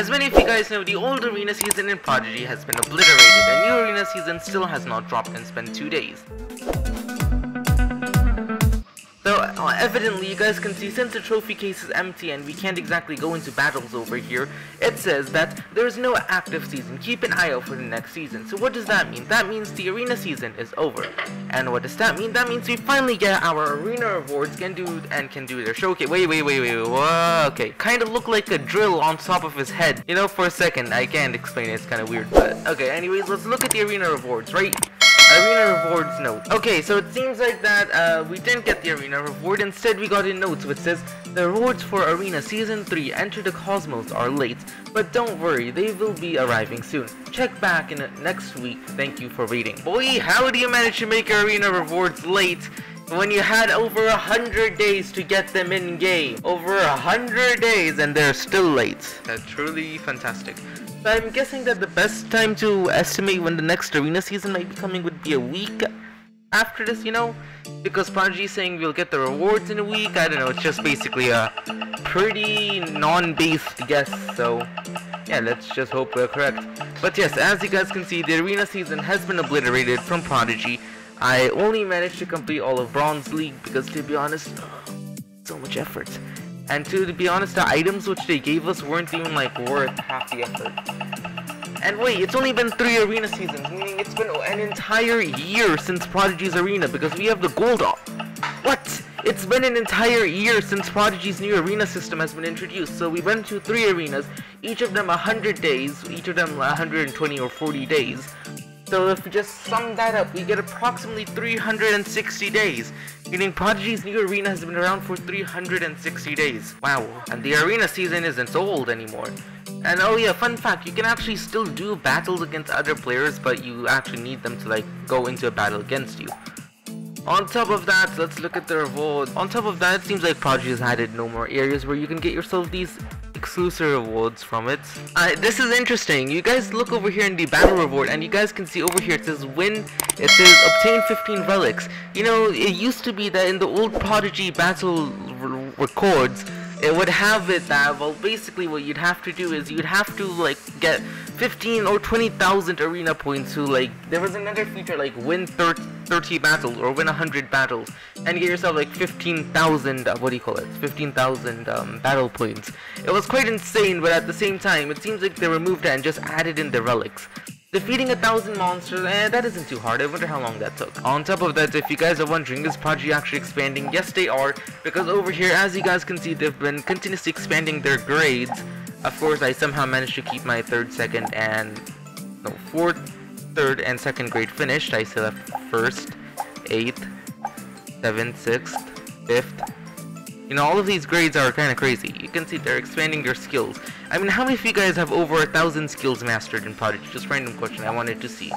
As many of you guys know, the old arena season in Prodigy has been obliterated, and new arena season still has not dropped and spent 2 days. Though evidently you guys can see, since the trophy case is empty and we can't exactly go into battles over here, it says that there is no active season, keep an eye out for the next season. So what does that mean? That means the arena season is over. And what does that mean? That means we finally get our arena rewards and can do their showcase. Wait, okay. Kind of look like a drill on top of his head. You know, for a second, I can't explain it, it's kind of weird, but okay, anyways, let's look at the arena rewards, right? Arena rewards note. Okay, so it seems like that we didn't get the arena reward, instead we got a note which says, the rewards for Arena Season 3 Enter the Cosmos are late, but don't worry, they will be arriving soon. Check back in next week, thank you for waiting. Boy, how do you manage to make arena rewards late when you had over 100 days to get them in game? Over 100 days and they're still late. That's truly fantastic. So I'm guessing that the best time to estimate when the next arena season might be coming would be a week after this, you know? Because Prodigy's saying we'll get the rewards in a week, I don't know, it's just basically a pretty non-based guess, so yeah, let's just hope we're correct. But yes, as you guys can see, the arena season has been obliterated from Prodigy. I only managed to complete all of Bronze League because, to be honest, so much effort. And to be honest, the items which they gave us weren't even like worth half the effort. And wait, it's only been 3 arena seasons, meaning it's been an entire year since Prodigy's arena, because we have the gold off. What? It's been an entire year since Prodigy's new arena system has been introduced. So we went to 3 arenas, each of them 100 days, each of them 120 or 40 days. So if we just sum that up, we get approximately 360 days, meaning Prodigy's new arena has been around for 360 days. Wow, and the arena season isn't so old anymore. And oh yeah, fun fact, you can actually still do battles against other players, but you actually need them to like go into a battle against you. On top of that, let's look at the rewards. On top of that, it seems like Prodigy has added no more areas where you can get yourself these exclusive rewards from it. This is interesting. You guys look over here in the battle reward and you guys can see over here it says win, it says obtain 15 relics. You know, it used to be that in the old Prodigy battle records, it would have it that, well, basically what you'd have to do is you'd have to like get 15 or 20,000 arena points to like, there was another feature like win 30 battles or win 100 battles and get yourself like 15,000, 15,000 battle points. It was quite insane, but at the same time, it seems like they removed that and just added in the relics. Defeating 1,000 monsters, that isn't too hard, I wonder how long that took. On top of that, if you guys are wondering, is Prodigy actually expanding? Yes, they are, because over here, as you guys can see, they've been continuously expanding their grades. Of course, I somehow managed to keep my third and second grade finished. I still have 1st, 8th, 7th, 6th, 5th. You know, all of these grades are kind of crazy. You can see they're expanding your skills. I mean, how many of you guys have over 1,000 skills mastered in Prodigy? Just random question, I wanted to see.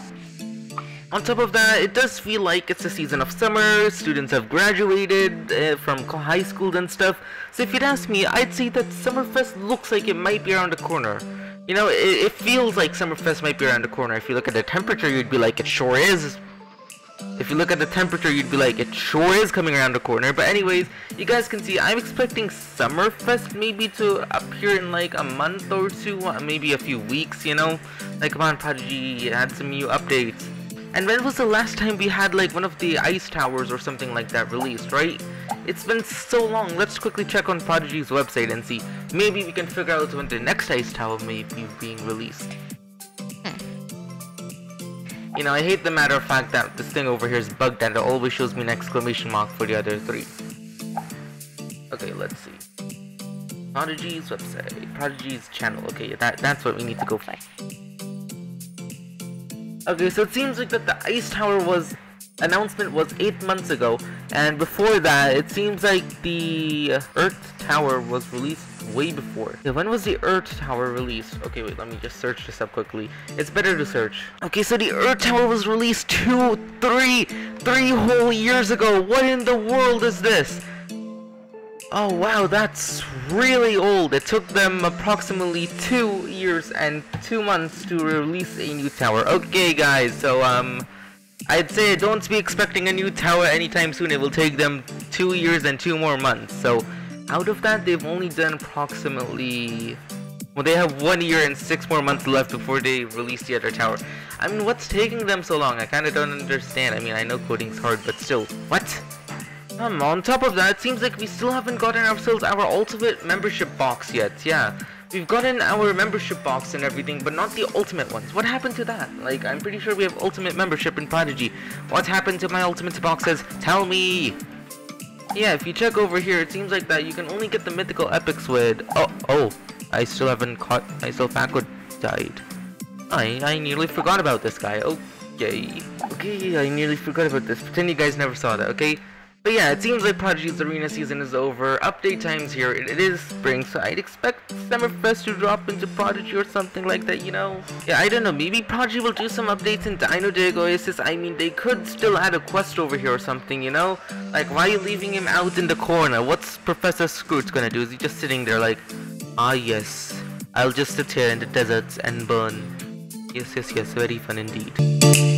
On top of that, it does feel like it's a season of summer, students have graduated from high school and stuff. So if you'd ask me, I'd say that Summerfest looks like it might be around the corner. You know, it feels like Summerfest might be around the corner. If you look at the temperature, you'd be like, it sure is. If you look at the temperature, you'd be like, it sure is coming around the corner. But anyways, you guys can see, I'm expecting Summerfest maybe to appear in like a month or two, maybe a few weeks, you know? Like, come on, Prodigy, add some new updates. And when was the last time we had like one of the Ice Towers or something like that released, right? It's been so long. Let's quickly check on Prodigy's website and see. Maybe we can figure out when the next Ice Tower may be being released. You know, I hate the matter of fact that this thing over here is bugged and it always shows me an exclamation mark for the other 3. Okay, let's see. Prodigy's website, Prodigy's channel. Okay, that's what we need to go for. Okay, so it seems like that the Ice Tower announcement was 8 months ago, and before that, it seems like the Earth Tower was released way before. So when was the Earth Tower released? Okay, wait, let me just search this up quickly. It's better to search. Okay, so the Earth Tower was released 2, 3 whole years ago. What in the world is this? Oh wow, that's really old. It took them approximately 2 years and 2 months to release a new tower. Okay guys, so I'd say don't be expecting a new tower anytime soon. It will take them 2 years and 2 more months. So out of that, they've only done approximately Well, they have 1 year and 6 more months left before they release the other tower. I mean, what's taking them so long? I kind of don't understand. I mean, I know coding's hard, but still, what? On top of that, it seems like we still haven't gotten ourselves our Ultimate Membership Box yet. Yeah, we've gotten our Membership Box and everything, but not the Ultimate ones. What happened to that? Like, I'm pretty sure we have Ultimate Membership in Prodigy. What happened to my Ultimate Boxes? Tell me! Yeah, if you check over here, it seems like that you can only get the Mythical Epics with... Oh, I still haven't caught myself back with died. I nearly forgot about this guy. Okay, I nearly forgot about this. Pretend you guys never saw that, okay? But yeah, it seems like Prodigy's arena season is over. Update time's here. It is spring, so I'd expect Summerfest to drop into Prodigy or something like that, you know? Yeah, I don't know, maybe Prodigy will do some updates in DinoDig Oasis. I mean, they could still add a quest over here or something, you know? Like, why are you leaving him out in the corner? What's Professor Scrooge gonna do? Is he just sitting there like, ah yes, I'll just sit here in the deserts and burn. Yes, very fun indeed.